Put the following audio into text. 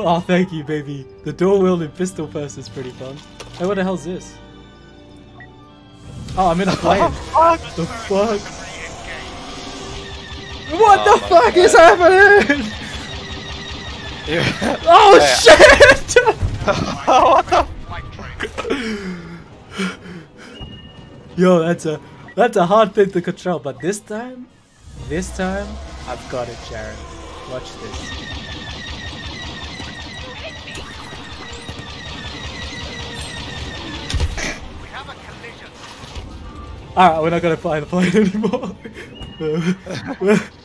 Oh, thank you, baby. The dual-wielded pistol first is pretty fun. Hey, what the hell's this? Oh, I'm in a plane. The fuck? What the fuck is happening? Oh, shit! What the fuck? Yo, that's a hard thing to control, but this time, I've got it, Jared. Watch this. Alright, we're not gonna fly the plane anymore.